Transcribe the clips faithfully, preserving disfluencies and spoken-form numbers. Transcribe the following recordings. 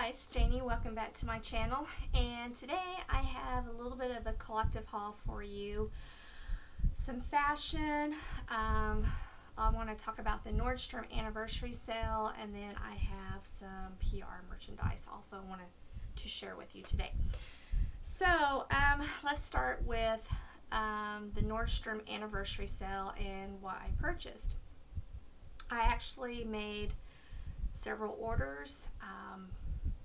Hi, it's Janie. Welcome back to my channel, and today I have a little bit of a collective haul for you. Some fashion. Um, I want to talk about the Nordstrom anniversary sale, and then I have some P R merchandise also I want to, to share with you today. So um, let's start with um, the Nordstrom anniversary sale and what I purchased. I actually made several orders, um,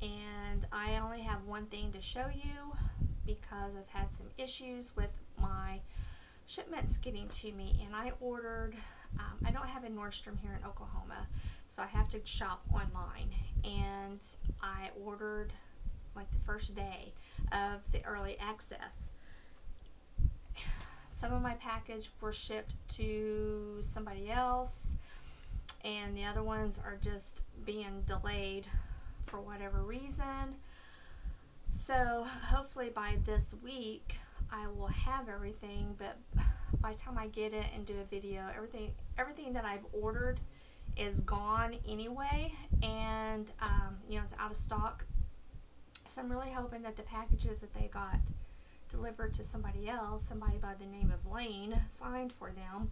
and I only have one thing to show you because I've had some issues with my shipments getting to me, and I ordered, um, I don't have a Nordstrom here in Oklahoma, so I have to shop online, and I ordered like the first day of the early access. Some of my package were shipped to somebody else, and the other ones are just being delayed for whatever reason. So hopefully by this week I will have everything, but by the time I get it and do a video, everything everything that I've ordered is gone anyway, and um, you know, it's out of stock. So I'm really hoping that the packages that they got delivered to somebody else, somebody by the name of Lane signed for them,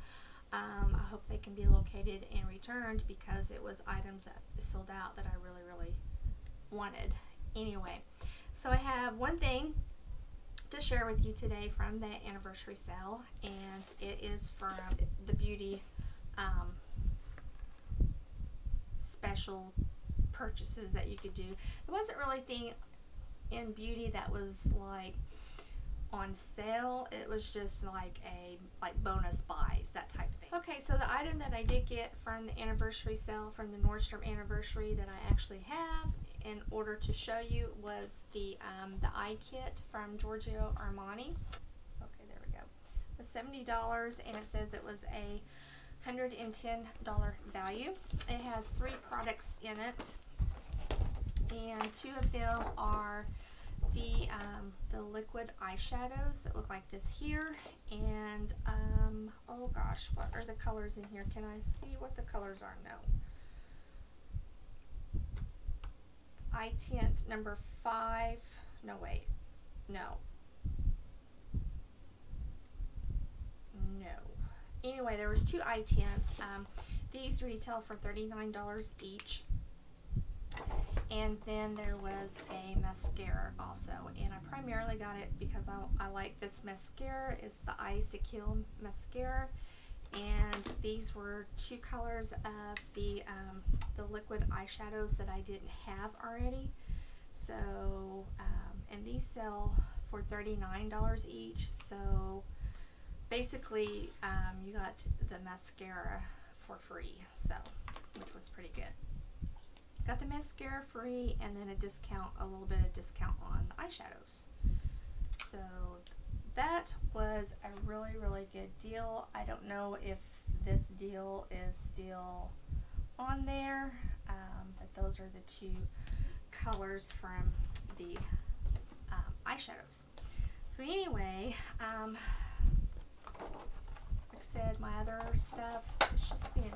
Um, I hope they can be located and returned, because it was items that sold out that I really, really wanted. Anyway, so I have one thing to share with you today from the anniversary sale, and it is from the beauty um, special purchases that you could do. There wasn't really anything in beauty that was like on sale. It was just like a like bonus buys, that type of thing. Okay, so the item that I did get from the anniversary sale, from the Nordstrom anniversary, that I actually have in order to show you, was the um, the eye kit from Giorgio Armani. Okay, there we go. It was seventy dollars, and it says it was a one hundred ten dollar value. It has three products in it, and two of them are the um, the liquid eyeshadows that look like this here, and um, oh gosh, what are the colors in here? Can I see what the colors are? No. Eye tint number five. No, wait. No. No. Anyway, there was two eye tints. Um, these retail for thirty-nine dollars each. And then there was a mascara also, and I primarily got it because I, I like this mascara. It's the Zzzquil mascara, and these were two colors of the um, the liquid eyeshadows that I didn't have already. So, um, and these sell for thirty-nine dollars each. So basically, um, you got the mascara for free, so which was pretty good. Got the mascara free, and then a discount, a little bit of discount on the eyeshadows. So that was a really, really good deal. I don't know if this deal is still on there, um, but those are the two colors from the um, eyeshadows. So anyway, um, like I said, my other stuff, it's just been,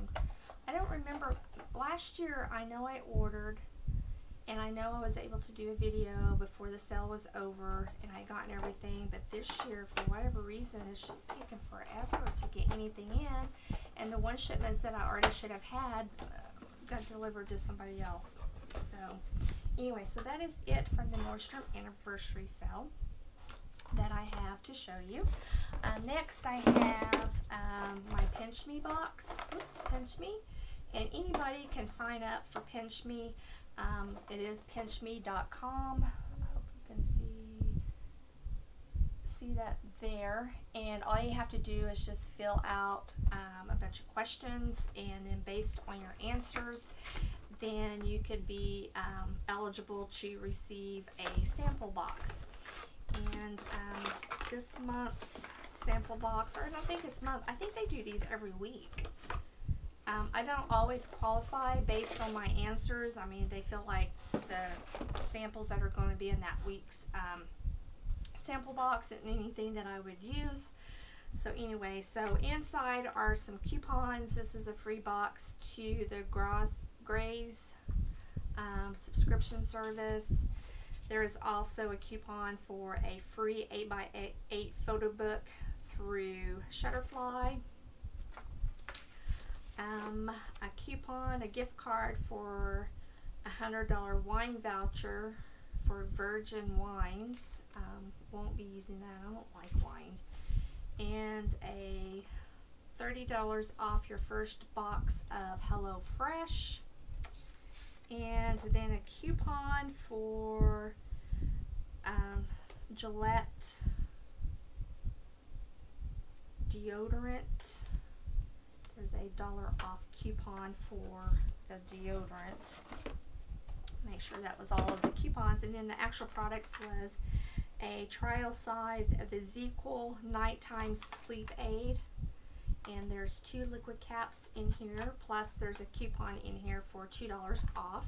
I don't remember. Last year, I know I ordered, and I know I was able to do a video before the sale was over, and I gotten everything, but this year, for whatever reason, it's just taken forever to get anything in, and the one shipments that I already should have had uh, got delivered to somebody else. So anyway, so that is it from the Nordstrom anniversary sale that I have to show you. Uh, next, I have um, my Pinch Me box. Oops, Pinch Me. And anybody can sign up for Pinch Me. Um, it is pinch me dot com. I hope you can see, see that there. And all you have to do is just fill out um, a bunch of questions, and then based on your answers, then you could be um, eligible to receive a sample box. And um, this month's sample box, or I don't think it's month, I think they do these every week. Um, I don't always qualify based on my answers. I mean, they feel like the samples that are going to be in that week's um, sample box and anything that I would use. So anyway, so inside are some coupons. This is a free box to the Graze, Graze um, subscription service. There is also a coupon for a free eight by eight photo book through Shutterfly. Um, a coupon, a gift card for a one hundred dollar wine voucher for Virgin Wines. Um, won't be using that. I don't like wine. And a thirty dollars off your first box of HelloFresh. And then a coupon for um, Gillette deodorant. There's a dollar off coupon for the deodorant. Make sure that was all of the coupons. And then the actual products was a trial size of the Zzzquil Nighttime Sleep Aid. And there's two liquid caps in here. Plus there's a coupon in here for two dollars off.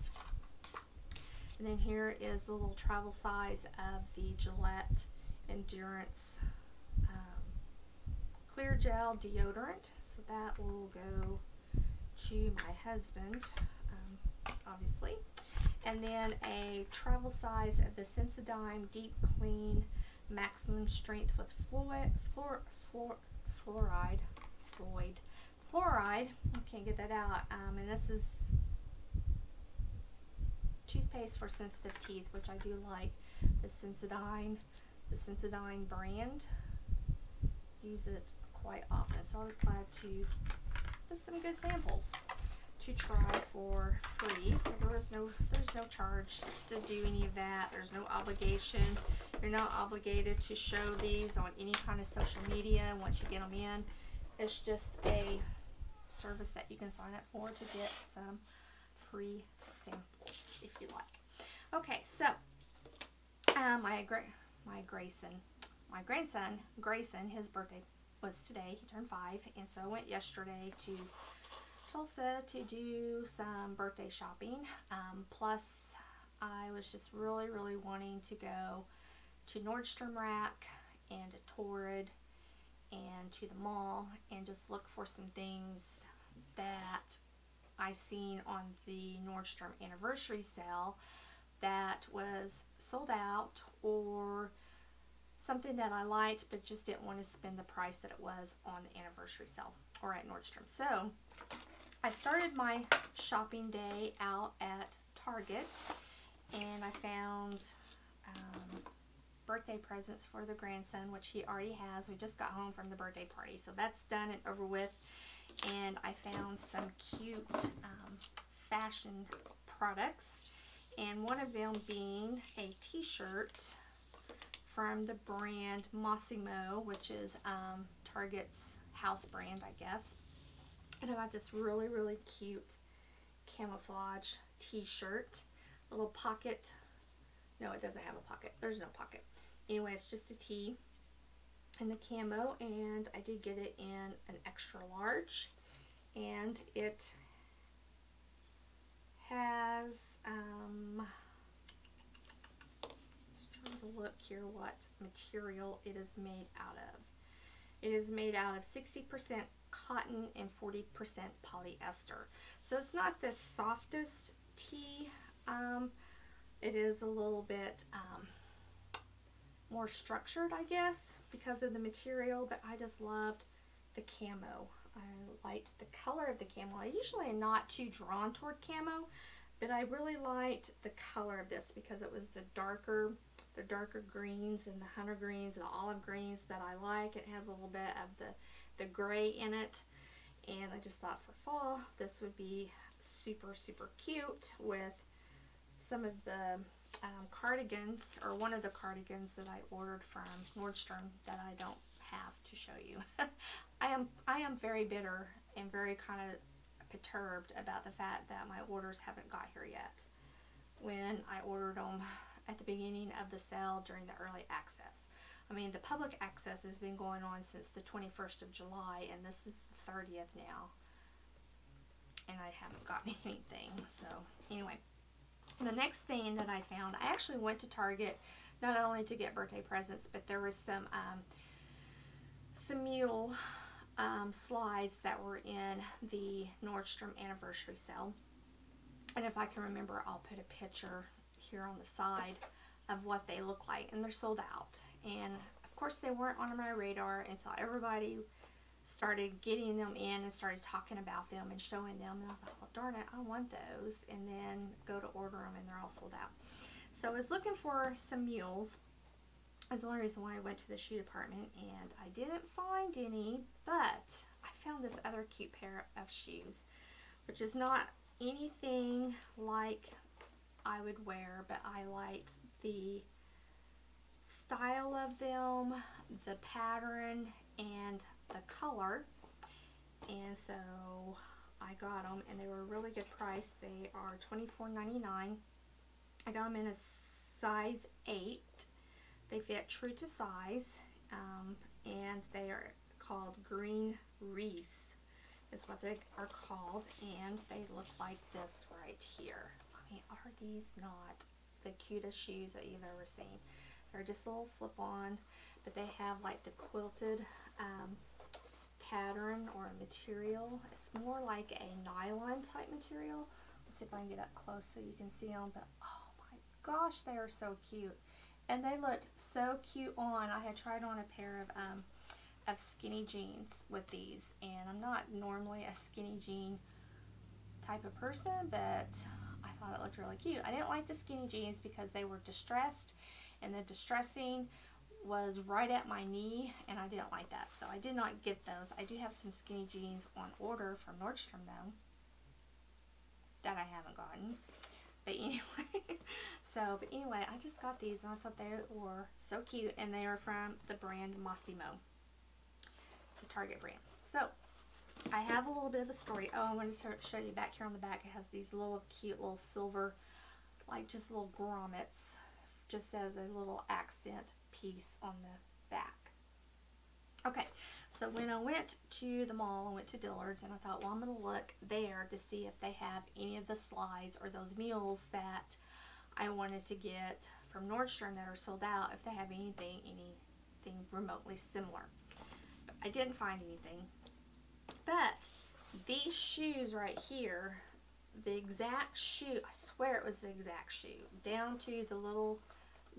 And then here is the little travel size of the Gillette Endurance um, Clear Gel Deodorant. So that will go to my husband, um, obviously. And then a travel size of the Sensodyne Deep Clean Maximum Strength with fluid, fluor, fluor, fluoride, fluoride, fluoride, I can't get that out. Um, and this is toothpaste for sensitive teeth, which I do like. The Sensodyne, the Sensodyne brand, use it quite often. So I was glad to get some good samples to try for free. So there is no there's no charge to do any of that. There's no obligation. You're not obligated to show these on any kind of social media once you get them in. It's just a service that you can sign up for to get some free samples if you like. Okay, so um, my my Grayson, my grandson Grayson, his birthday was today. He turned five, and so I went yesterday to Tulsa to do some birthday shopping. Um, plus, I was just really, really wanting to go to Nordstrom Rack and to Torrid and to the mall and just look for some things that I seen on the Nordstrom anniversary sale that was sold out, or something that I liked but just didn't want to spend the price that it was on the anniversary sale or at Nordstrom. So I started my shopping day out at Target, and I found um, birthday presents for the grandson, which he already has. We just got home from the birthday party, so that's done and over with. And I found some cute um, fashion products, and one of them being a t-shirt from the brand Mossimo, which is um, Target's house brand, I guess. And I got this really, really cute camouflage t-shirt. Little pocket. No, it doesn't have a pocket. There's no pocket. Anyway, it's just a tee and the camo. And I did get it in an extra large. And it has, um, just trying to look here what material it is made out of. It is made out of sixty percent cotton and forty percent polyester. So it's not the softest tee. Um, it is a little bit um, more structured, I guess, because of the material, but I just loved the camo. I liked the color of the camo. I usually am not too drawn toward camo, but I really liked the color of this because it was the darker, the darker greens and the hunter greens and the olive greens that I like. It has a little bit of the the gray in it, and I just thought for fall this would be super super cute with some of the um, cardigans, or one of the cardigans that I ordered from Nordstrom that I don't have to show you. I am I am very bitter and very kind of perturbed about the fact that my orders haven't got here yet when I ordered them at the beginning of the sale during the early access. I mean, the public access has been going on since the twenty-first of July, and this is the thirtieth now, and I haven't gotten anything. So anyway, the next thing that I found, I actually went to Target not only to get birthday presents, but there was some um, some mule um, slides that were in the Nordstrom anniversary sale, And if I can remember, I'll put a picture here on the side of what they look like. And they're sold out. And of course they weren't on my radar until everybody started getting them in and started talking about them and showing them. And I thought, well, darn it, I want those. And then go to order them and they're all sold out. So I was looking for some mules. That's the only reason why I went to the shoe department, and I didn't find any, but I found this other cute pair of shoes, which is not anything like I would wear, but I liked the style of them, the pattern, and the color, and so I got them, and they were a really good price. They are twenty-four ninety-nine. I got them in a size eight. They fit true to size, um, and they are called Green Reese is what they are called, and they look like this right here. I mean, are these not the cutest shoes that you've ever seen? They're just a little slip-on, but they have like the quilted um, pattern or material. It's more like a nylon type material. Let's see if I can get up close so you can see them, but oh my gosh, they are so cute. And they looked so cute on. I had tried on a pair of um, of skinny jeans with these. And I'm not normally a skinny jean type of person, but I thought it looked really cute. I didn't like the skinny jeans because they were distressed. And the distressing was right at my knee. And I didn't like that. So I did not get those. I do have some skinny jeans on order from Nordstrom, though, that I haven't gotten. But anyway, so but anyway, I just got these and I thought they were so cute, and they are from the brand Mossimo, the Target brand. So I have a little bit of a story. Oh, I wanted to show you back here on the back. It has these little cute little silver, like just little grommets, just as a little accent piece on the back. Okay, so when I went to the mall, I went to Dillard's, and I thought, well, I'm going to look there to see if they have any of the slides or those mules that I wanted to get from Nordstrom that are sold out, if they have anything, anything remotely similar. But I didn't find anything. But these shoes right here, the exact shoe, I swear it was the exact shoe, down to the little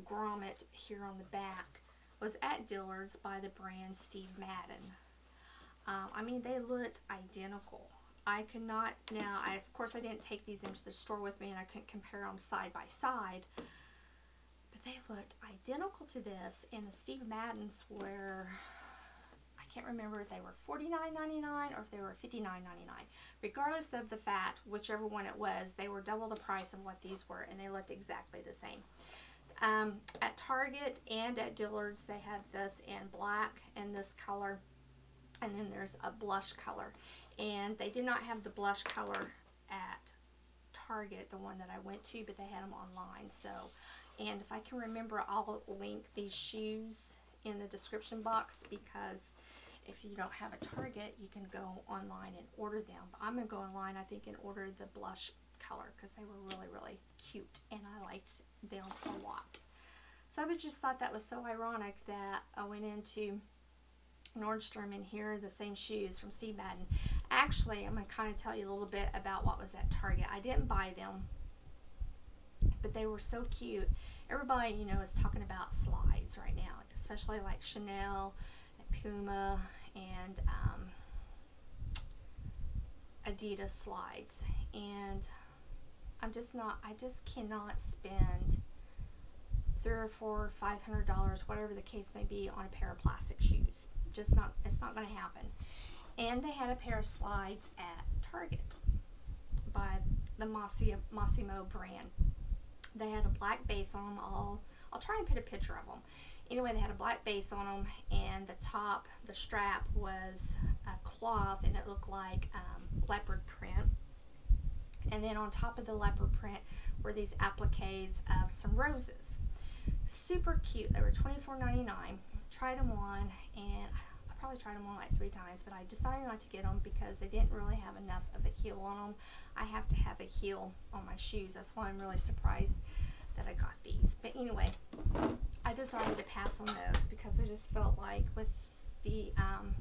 grommet here on the back, was at Dillard's by the brand Steve Madden. Um, I mean, they looked identical. I could not, now, I, of course I didn't take these into the store with me and I couldn't compare them side by side, but they looked identical to this. And the Steve Maddens were, I can't remember if they were forty-nine ninety-nine or if they were fifty-nine ninety-nine. Regardless of the fact, whichever one it was, they were double the price of what these were, and they looked exactly the same. Um, at Target and at Dillard's, they have this in black and this color, and then there's a blush color. And they did not have the blush color at Target, the one that I went to, but they had them online. So, and if I can remember, I'll link these shoes in the description box, because if you don't have a Target, you can go online and order them. But I'm going to go online, I think, and order the blush color, because they were really, really cute, and I liked them a lot. So I just thought that was so ironic that I went into Nordstrom and here are the same shoes from Steve Madden. Actually, I'm going to kind of tell you a little bit about what was at Target. I didn't buy them, but they were so cute. Everybody, you know, is talking about slides right now, especially like Chanel and Puma and um, Adidas slides. And I'm just not, I just cannot spend three or four, five hundred dollars, whatever the case may be, on a pair of plastic shoes. Just not, it's not going to happen. And they had a pair of slides at Target by the Mossimo brand. They had a black base on them. All, I'll try and put a picture of them. Anyway, they had a black base on them, and the top, the strap was a cloth, and it looked like um, leopard print. And then on top of the leopard print were these appliques of some roses. Super cute. They were twenty-four ninety-nine. Tried them on, and I probably tried them on like three times, but I decided not to get them because they didn't really have enough of a heel on them. I have to have a heel on my shoes. That's why I'm really surprised that I got these. But anyway, I decided to pass on those because I just felt like with the um,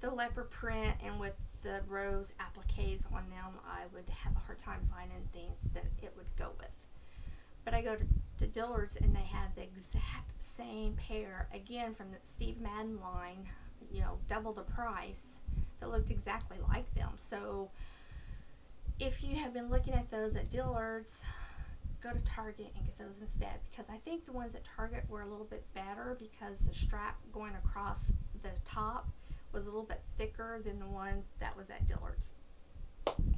the leopard print and with the rose appliques on them, I would have a hard time finding things that it would go with. But I go to, to Dillard's and they have the exact same pair, again from the Steve Madden line, you know, double the price, that looked exactly like them. So if you have been looking at those at Dillard's, go to Target and get those instead, because I think the ones at Target were a little bit better because the strap going across the top was a little bit thicker than the one that was at Dillard's.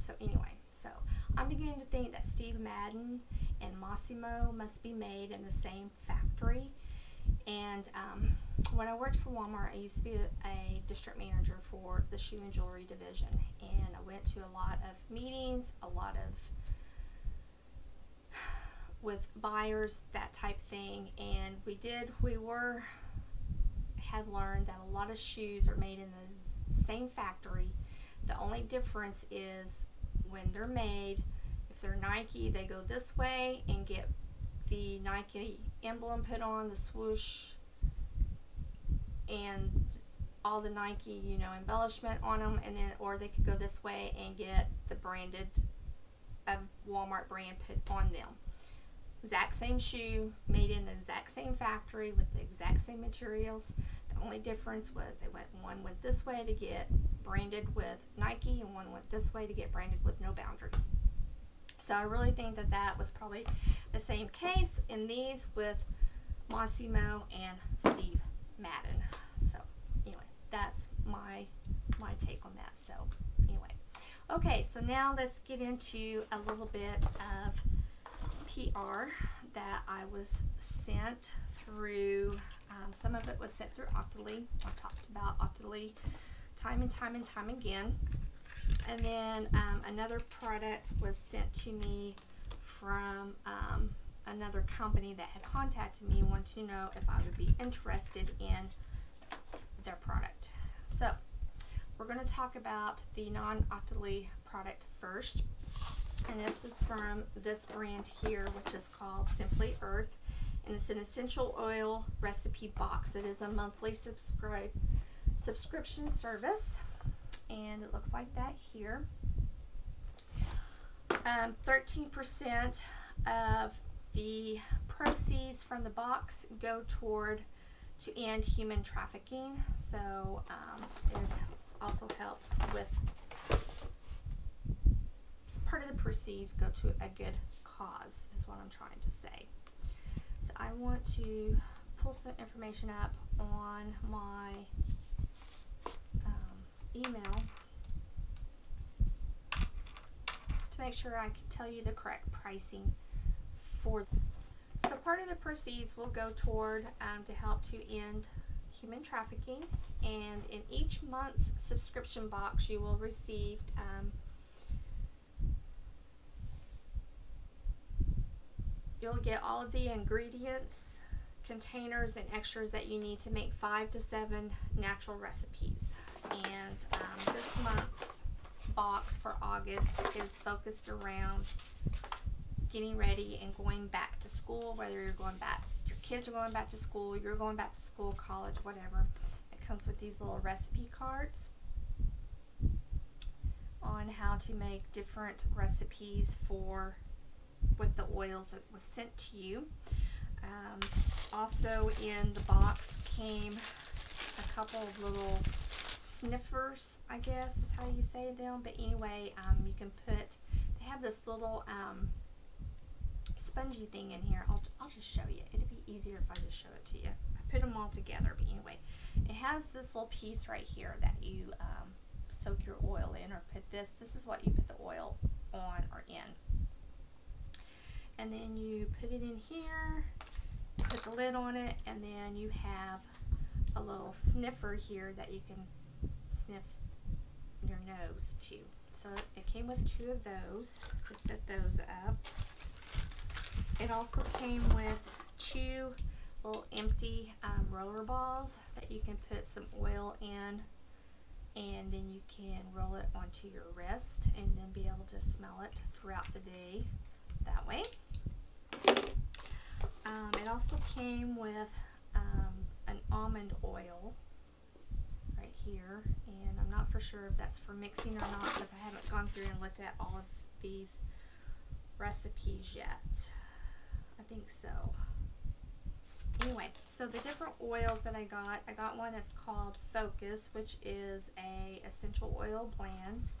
So anyway, so I'm beginning to think that Steve Madden and Mossimo must be made in the same factory. And um, when I worked for Walmart, I used to be a district manager for the shoe and jewelry division, and I went to a lot of meetings, a lot of with buyers, that type thing, and we did, we were, had learned that a lot of shoes are made in the same factory. The only difference is when they're made, if they're Nike, they go this way and get the Nike emblem put on, the swoosh, and all the Nike, you know, embellishment on them, and then, or they could go this way and get the branded of Walmart brand put on them. Exact same shoe, made in the exact same factory with the exact same materials. The only difference was they went, one went this way to get branded with Nike, and one went this way to get branded with No Boundaries. So I really think that that was probably the same case in these with Mossimo and Steve Madden. So anyway, that's my my take on that. So anyway, okay, so now let's get into a little bit of P R that I was sent through. Um, some of it was sent through Optily. I talked about Optily time and time and time again. And then um, another product was sent to me from um, another company that had contacted me and wanted to know if I would be interested in their product. So we're going to talk about the non-Optily product first. And this is from this brand here, which is called Simply Earth, and it's an essential oil recipe box. It is a monthly subscribe subscription service, and it looks like that here. Um, thirteen percent of the proceeds from the box go toward to end human trafficking, so um, it is, also helps with. Part of the proceeds go to a good cause is what I'm trying to say. So I want to pull some information up on my um, email to make sure I can tell you the correct pricing for. So part of the proceeds will go toward um, to help to end human trafficking, and in each month's subscription box you will receive um, you'll get all of the ingredients, containers, and extras that you need to make five to seven natural recipes. And um, this month's box for August is focused around getting ready and going back to school, whether you're going back, your kids are going back to school, you're going back to school, college, whatever. It comes with these little recipe cards on how to make different recipes for with the oils that was sent to you. Um, also in the box came a couple of little sniffers, I guess is how you say them, but anyway, um, you can put, they have this little um, spongy thing in here. I'll, I'll just show you. It'd be easier if I just show it to you. I put them all together, but anyway, it has this little piece right here that you um, soak your oil in or put this, this is what you put the oil on or in. And then you put it in here, put the lid on it, and then you have a little sniffer here that you can sniff your nose to. So it came with two of those to set those up. It also came with two little empty um, roller balls that you can put some oil in, and then you can roll it onto your wrist and then be able to smell it throughout the day that way. Um, it also came with um, an almond oil right here, and I'm not for sure if that's for mixing or not because I haven't gone through and looked at all of these recipes yet. I think so. Anyway, so the different oils that I got, I got one that's called Focus, which is a essential oil blend.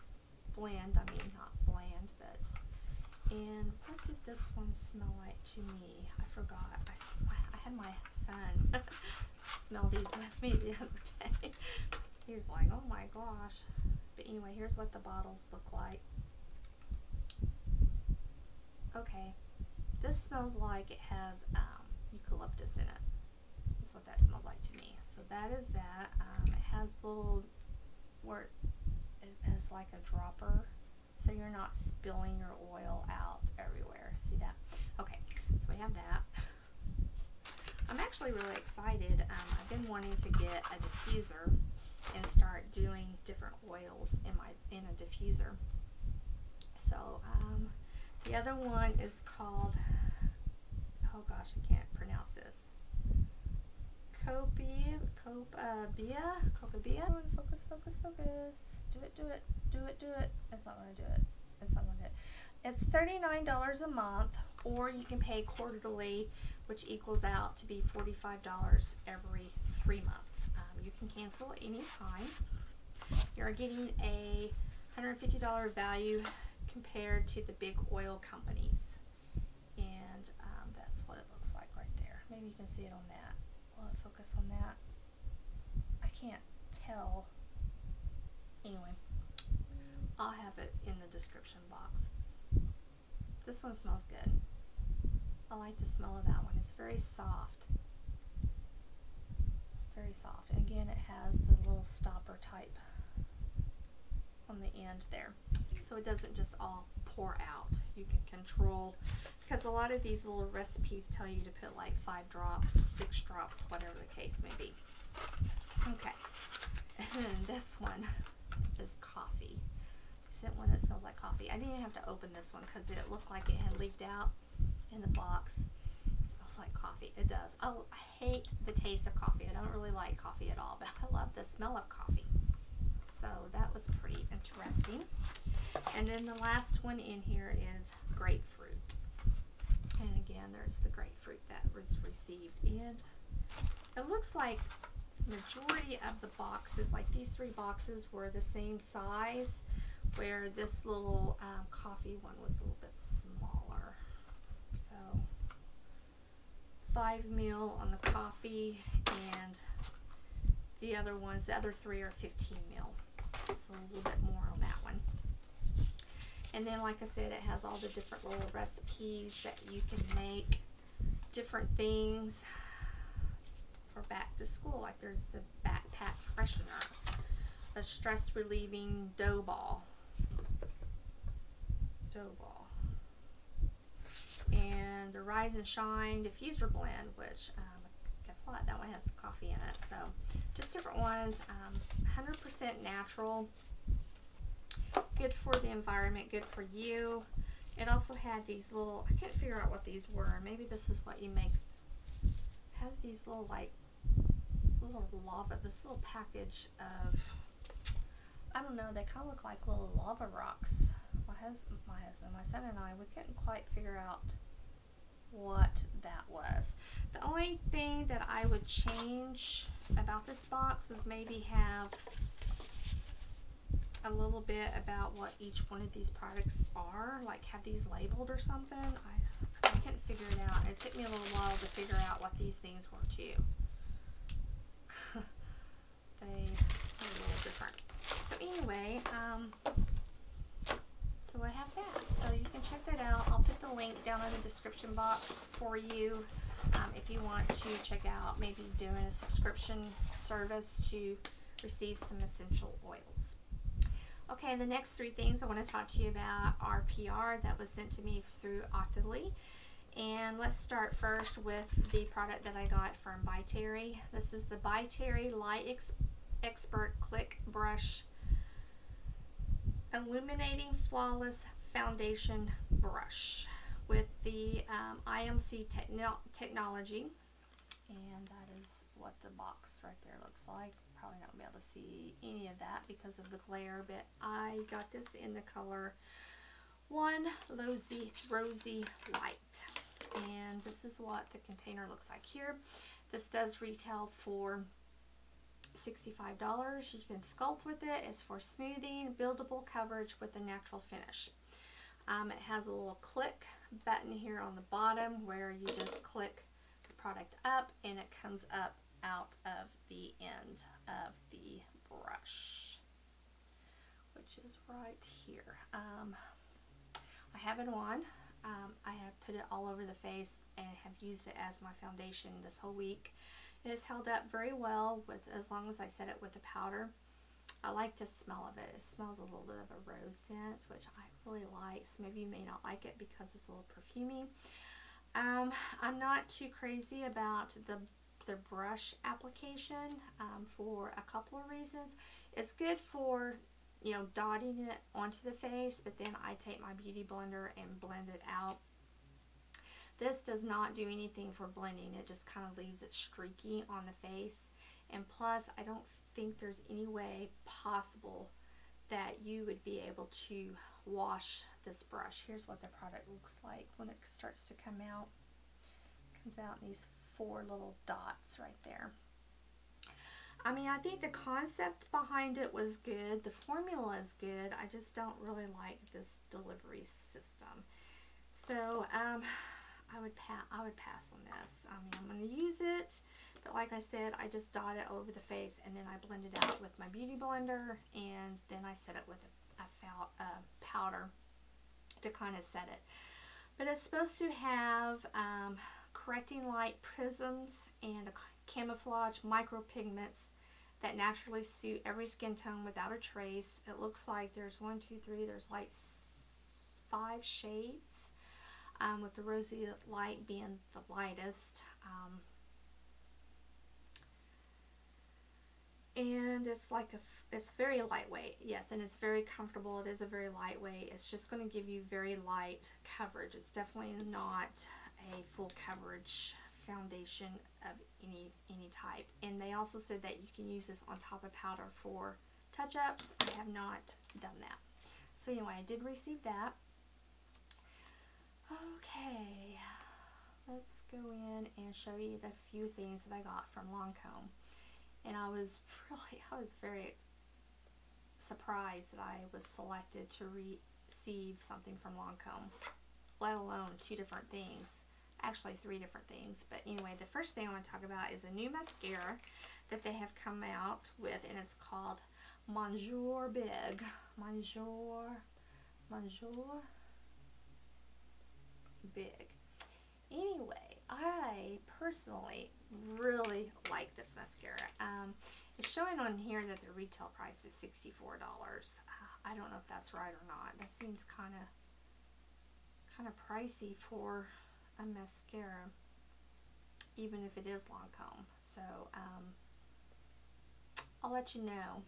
Blend, I mean not bland, but, and what did this one smell like to me? I forgot. I, I had my son smell these with me the other day. He was like, oh my gosh. But anyway, here's what the bottles look like. Okay, this smells like it has um, eucalyptus in it. That's what that smells like to me. So that is that. Um, it has little, where it is like a dropper, so you're not spilling your oil out everywhere. See that? Okay, so we have that. I'm actually really excited. Um, I've been wanting to get a diffuser and start doing different oils in my in a diffuser. So um, the other one is called, oh gosh, I can't pronounce this. Copia, Copabia, Copabia. Focus, focus, focus. Do it, do it, do it, do it. It's not going to do it. It's not going to do it. It's thirty-nine dollars a month, or you can pay quarterly, which equals out to be forty-five dollars every three months. Um, you can cancel any time. You're getting a one hundred fifty dollar value compared to the big oil companies. And um, that's what it looks like right there. Maybe you can see it on that. Will it focus on that? I can't tell. Anyway, I'll have it in the description box. This one smells good. I like the smell of that one. It's very soft. Very soft. And again, it has the little stopper type on the end there. So it doesn't just all pour out. You can control, because a lot of these little recipes tell you to put like five drops, six drops, whatever the case may be. Okay, and then this one is coffee. Is it one that smells like coffee? I didn't have to open this one because it looked like it had leaked out in the box. It smells like coffee. It does. Oh, I hate the taste of coffee. I don't really like coffee at all, but I love the smell of coffee. So that was pretty interesting. And then the last one in here is grapefruit. And again, there's the grapefruit that was received. And it looks like the majority of the boxes, like these three boxes, were the same size, where this little um, coffee one was a little bit smaller. So five mil on the coffee, and the other ones, the other three are fifteen mil. So a little bit more on that one. And then, like I said, it has all the different little recipes that you can make, different things for back to school. Like there's the backpack freshener, a stress relieving dough ball, dough ball, and the Rise and Shine diffuser blend, which um, guess what? That one has coffee in it. So just different ones, um, one hundred percent natural. Good for the environment, good for you. It also had these little, I can't figure out what these were. Maybe this is what you make. It has these little, like, little lava, this little package of, I don't know, they kind of look like little lava rocks. My husband, my husband, my son and I, we couldn't quite figure out what that was. The only thing that I would change about this box is maybe have a little bit about what each one of these products are, like have these labeled or something. I, I couldn't figure it out. It took me a little while to figure out what these things were too. They are a little different. So anyway, um, so I have that. So you can check that out. I'll put the link down in the description box for you um, if you want to check out maybe doing a subscription service to receive some essential oils. Okay, the next three things I want to talk to you about are P R that was sent to me through Octoly. And let's start first with the product that I got from By Terry. This is the By Terry Light Ex Expert Click Brush Illuminating Flawless Foundation Brush with the um, I M C techno technology. and that is what the box right there looks like. Probably not gonna be able to see any of that because of the glare, but I got this in the color one rosy rosy white, and this is what the container looks like here. This does retail for sixty-five dollars. You can sculpt with it. It's for smoothing, buildable coverage with a natural finish. Um, it has a little click button here on the bottom where you just click the product up and it comes up out of the end of the brush, which is right here. Um, I have it on. Um, I have put it all over the face and have used it as my foundation this whole week. It has held up very well with as long as I set it with the powder. I like the smell of it. It smells a little bit of a rose scent, which I really like. Some of you may not like it because it's a little perfumey. Um, I'm not too crazy about the, the brush application um, for a couple of reasons. It's good for, you know, dotting it onto the face, but then I take my beauty blender and blend it out. This does not do anything for blending. It just kind of leaves it streaky on the face. And plus, I don't think there's any way possible that you would be able to wash this brush. Here's what the product looks like when it starts to come out. It comes out in these four little dots right there. I mean, I think the concept behind it was good. The formula is good. I just don't really like this delivery system. So, um... I would, pa I would pass on this. I mean, I'm going to use it, but like I said, I just dot it over the face and then I blend it out with my beauty blender and then I set it with a, a uh, powder to kind of set it. But it's supposed to have um, correcting light prisms and a camouflage micropigments that naturally suit every skin tone without a trace. It looks like there's one, two, three, there's like five shades. Um, with the rosy light being the lightest, um, and it's like a it's very lightweight, yes, and it's very comfortable. It is a very lightweight. It's just going to give you very light coverage. It's definitely not a full coverage foundation of any any type. And they also said that you can use this on top of powder for touch-ups. I have not done that. So anyway, I did receive that. Okay, let's go in and show you the few things that I got from Lancôme. And I was really, I was very surprised that I was selected to re receive something from Lancôme, let alone two different things, actually three different things. But anyway, the first thing I want to talk about is a new mascara that they have come out with, and it's called Monsieur Big. Monsieur, Monsieur. Big. Anyway, I personally really like this mascara. Um, it's showing on here that the retail price is sixty-four dollars. Uh, I don't know if that's right or not. That seems kind of kind of pricey for a mascara, even if it is Lancôme. So um, I'll let you know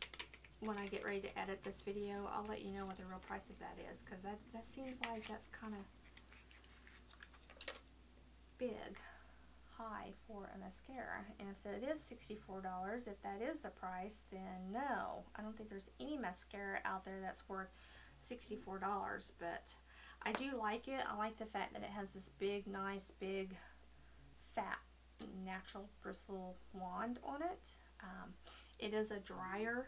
when I get ready to edit this video. I'll let you know what the real price of that is, because that, that seems like that's kind of big, high for a mascara. And if it is sixty-four dollars, if that is the price, then no, I don't think there's any mascara out there that's worth sixty-four dollars. But I do like it. I like the fact that it has this big, nice, big, fat, natural bristle wand on it. Um, it is a drier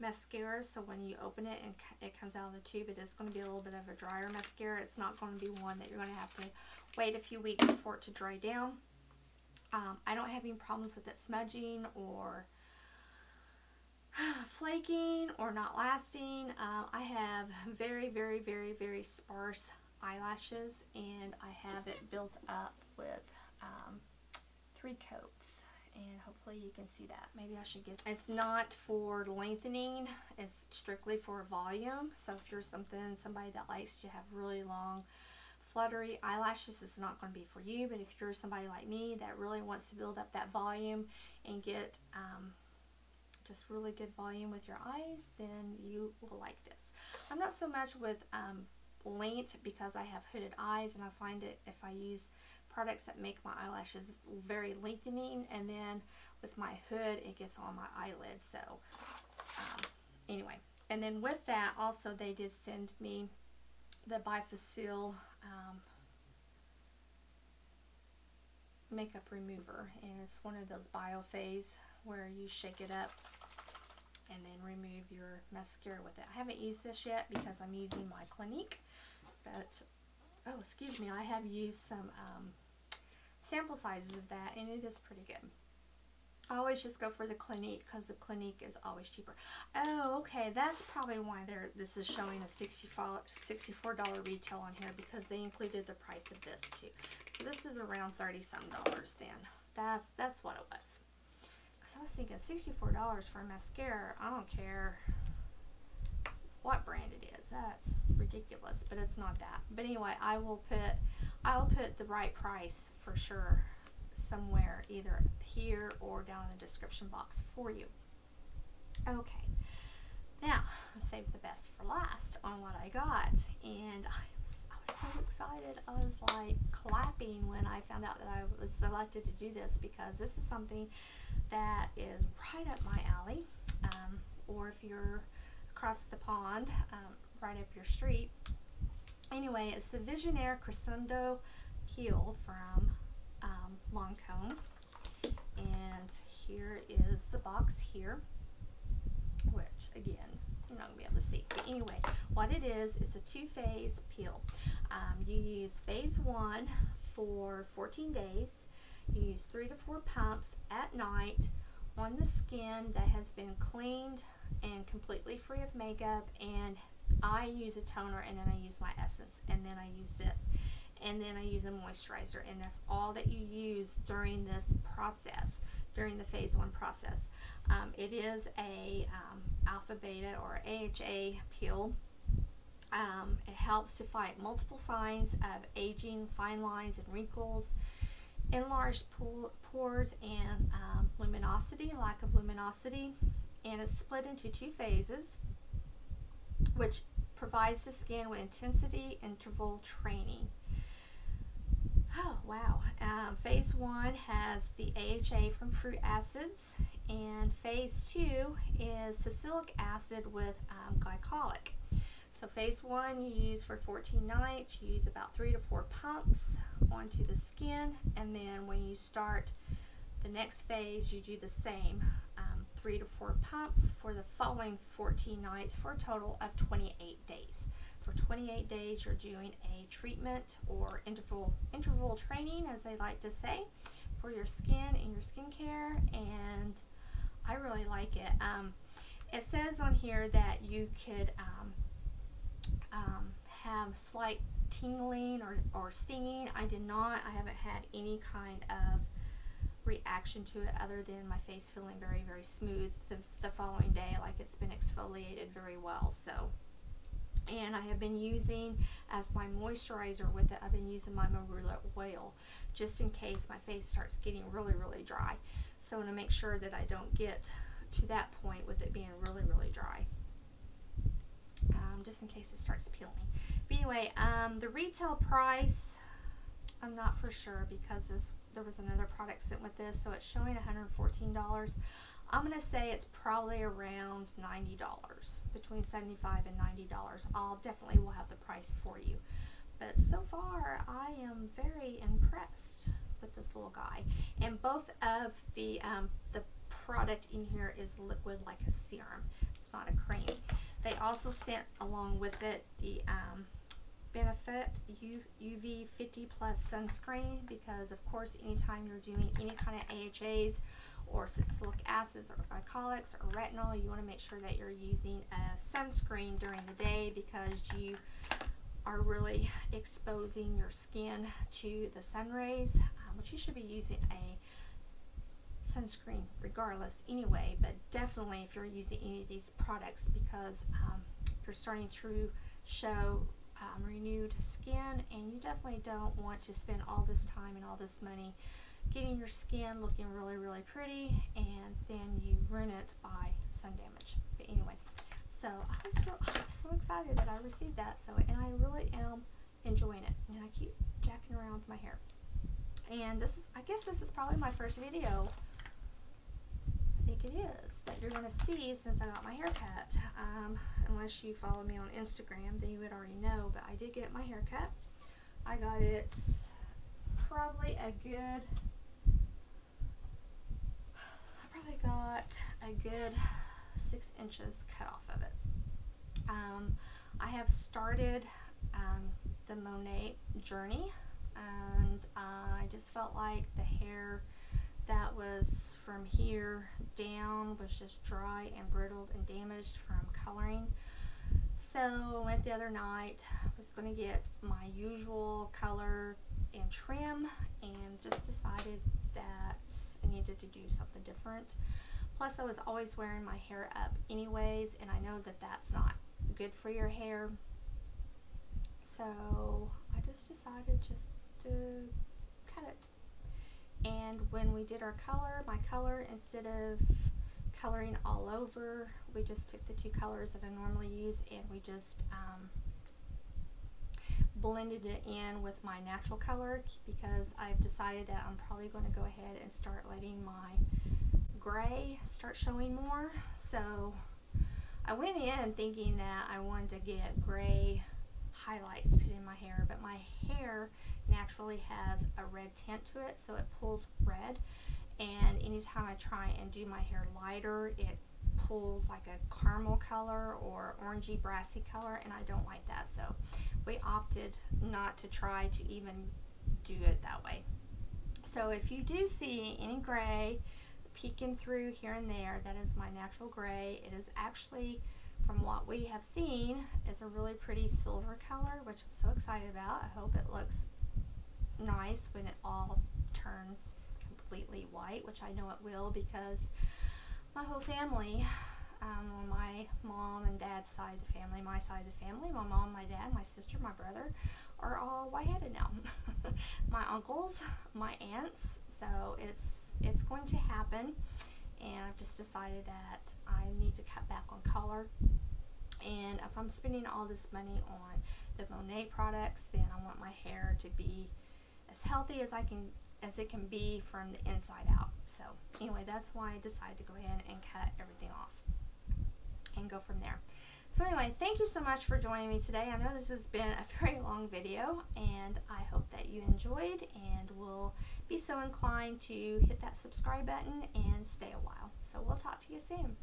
mascara, so when you open it and it comes out of the tube, it is going to be a little bit of a drier mascara. It's not going to be one that you're going to have to wait a few weeks for it to dry down. Um, I don't have any problems with it smudging or flaking or not lasting. Uh, I have very, very, very, very sparse eyelashes, and I have it built up with um, three coats. And hopefully you can see that. Maybe I should get, it's not for lengthening, it's strictly for volume. So if you're something, somebody that likes to have really long, fluttery eyelashes, it's not going to be for you. But if you're somebody like me that really wants to build up that volume and get um, just really good volume with your eyes, then you will like this. I'm not so much with um, length because I have hooded eyes, and I find it if I use products that make my eyelashes very lengthening, and then with my hood it gets on my eyelid. So um, anyway, and then with that also they did send me the Bifacial um, makeup remover, and it's one of those Biophase where you shake it up and then remove your mascara with it. I haven't used this yet because I'm using my Clinique, but oh, excuse me, I have used some um, sample sizes of that, and it is pretty good. I always just go for the Clinique because the Clinique is always cheaper. Oh, okay, that's probably why they're, this is showing a sixty-four dollar retail on here, because they included the price of this too. So this is around thirty some dollars then. That's, that's what it was. Because I was thinking sixty-four dollars for a mascara, I don't care what brand it is, that's ridiculous, but it's not that. But anyway, I will put, I'll put the right price for sure somewhere, either here or down in the description box for you. Okay, now I saved the best for last on what I got, and I was, I was so excited. I was like clapping when I found out that I was selected to do this, because this is something that is right up my alley, um, or if you're across the pond, um, right up your street. Anyway, it's the Visionaire Crescendo Peel from Um, Lancôme, and here is the box here, which again you're not gonna be able to see, but anyway, what it is is a two-phase peel. Um, you use phase one for fourteen days, you use three to four pumps at night on the skin that has been cleaned and completely free of makeup, and I use a toner, and then I use my essence, and then I use this, and then I use a moisturizer, and that's all that you use during this process, during the phase one process. Um, it is a um, alpha beta or A H A peel. Um, it helps to fight multiple signs of aging, fine lines and wrinkles, enlarged pores, and um, luminosity, lack of luminosity, and it's split into two phases, which provides the skin with intensity interval training. Oh wow, um, phase one has the A H A from fruit acids, and phase two is salicylic acid with um, glycolic. So phase one you use for fourteen nights, you use about three to four pumps onto the skin, and then when you start the next phase you do the same, um, three to four pumps for the following fourteen nights for a total of twenty-eight days. For twenty-eight days you're doing a treatment or interval interval training, as they like to say, for your skin and your skincare, and I really like it. Um, it says on here that you could um, um, have slight tingling or, or stinging. I did not, I haven't had any kind of reaction to it other than my face feeling very very smooth the, the following day, like it's been exfoliated very well. So, and I have been using as my moisturizer with it, I've been using my marula oil just in case my face starts getting really really dry, so I want to make sure that I don't get to that point with it being really really dry, um, just in case it starts peeling. But anyway, um, the retail price I'm not for sure, because this, there was another product sent with this, so it's showing one hundred fourteen dollars. I'm going to say it's probably around ninety dollars, between seventy-five and ninety dollars. I'll definitely will have the price for you. But so far, I am very impressed with this little guy. And both of the, um, the product in here is liquid like a serum. It's not a cream. They also sent along with it the um, Benefit U V fifty plus sunscreen, because of course anytime you're doing any kind of A H As or salicylic acids or glycolics or retinol, you want to make sure that you're using a sunscreen during the day, because you are really exposing your skin to the sun rays, um, which you should be using a sunscreen regardless anyway, but definitely if you're using any of these products, because um, you're starting to show Um, renewed skin, and you definitely don't want to spend all this time and all this money getting your skin looking really really pretty, and then you ruin it by sun damage. But anyway, so I was, real, I was so excited that I received that, so, and I really am enjoying it, and I keep jacking around with my hair. and this is, I guess this is probably my first video, I think it is, that you're going to see since I got my hair cut. Um, unless you follow me on Instagram, then you would already know, but I did get my hair cut. I got it probably a good, I probably got a good six inches cut off of it. Um, I have started um, the Monat journey, and uh, I just felt like the hair that was from here down was just dry and brittled and damaged from coloring. So I went the other night, I was going to get my usual color and trim, and just decided that I needed to do something different. Plus I was always wearing my hair up anyways, and I know that that's not good for your hair. So I just decided just to cut it. And when we did our color, my color, instead of coloring all over, we just took the two colors that I normally use and we just um, blended it in with my natural color, because I've decided that I'm probably going to go ahead and start letting my gray start showing more. So I went in thinking that I wanted to get gray highlights put in my hair, but my hair naturally has a red tint to it, so it pulls red, and anytime I try and do my hair lighter, it pulls like a caramel color or orangey brassy color, and I don't like that, so we opted not to try to even do it that way. So if you do see any gray peeking through here and there, that is my natural gray. It is actually, from what we have seen, is a really pretty silver color, which I'm so excited about. I hope it looks nice when it all turns completely white, which I know it will, because my whole family, um, on my mom and dad's side of the family, my side of the family, my mom, my dad, my sister, my brother, are all white-headed now. My uncles, my aunts, so it's, it's going to happen. And I've just decided that I need to cut back on color, and if I'm spending all this money on the Monat products, then I want my hair to be as healthy as I can, as it can be from the inside out. So anyway, that's why I decided to go ahead and cut everything off and go from there. So anyway, thank you so much for joining me today. I know this has been a very long video, and I hope that you enjoyed and will be so inclined to hit that subscribe button and stay a while. So we'll talk to you soon.